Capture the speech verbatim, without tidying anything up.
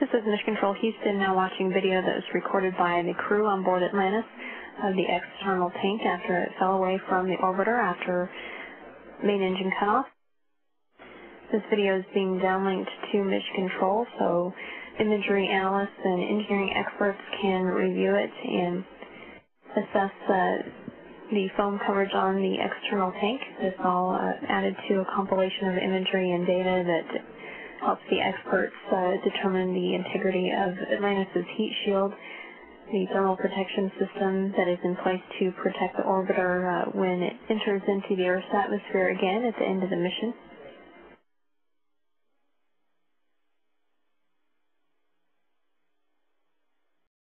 This is Mission Control Houston, now watching video that was recorded by the crew on board Atlantis of the external tank after it fell away from the orbiter after main engine cutoff. This video is being downlinked to Mission Control, so imagery analysts and engineering experts can review it and assess uh, the foam coverage on the external tank. It's all uh, added to a compilation of imagery and data that helps the experts uh, determine the integrity of Atlantis' heat shield, the thermal protection system that is in place to protect the orbiter uh, when it enters into the Earth's atmosphere again at the end of the mission.